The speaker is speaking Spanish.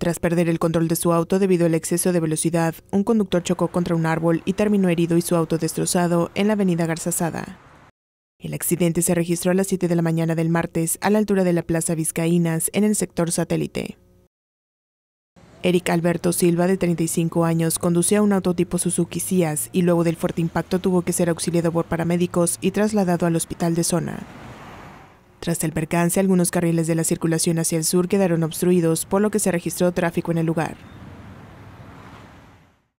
Tras perder el control de su auto debido al exceso de velocidad, un conductor chocó contra un árbol y terminó herido y su auto destrozado en la avenida Garza Sada. El accidente se registró a las 7 de la mañana del martes a la altura de la Plaza Vizcaínas en el sector satélite. Eric Alberto Silva, de 35 años, conducía un auto tipo Suzuki Ciaz y luego del fuerte impacto tuvo que ser auxiliado por paramédicos y trasladado al hospital de zona. Tras el percance, algunos carriles de la circulación hacia el sur quedaron obstruidos, por lo que se registró tráfico en el lugar.